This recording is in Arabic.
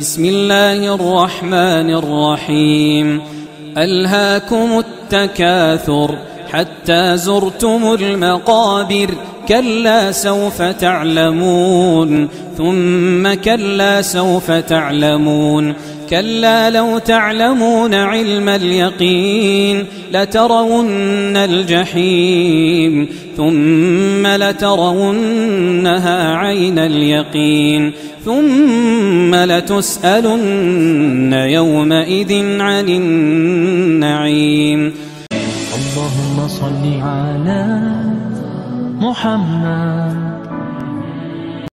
بسم الله الرحمن الرحيم. ألهاكم التكاثر حتى زرتم المقابر كلا سوف تعلمون ثم كلا سوف تعلمون كلا لو تعلمون علم اليقين لترون الجحيم ثم لترونها عين اليقين ثم لتسألن يومئذ عن النعيم. اللهم صل على محمد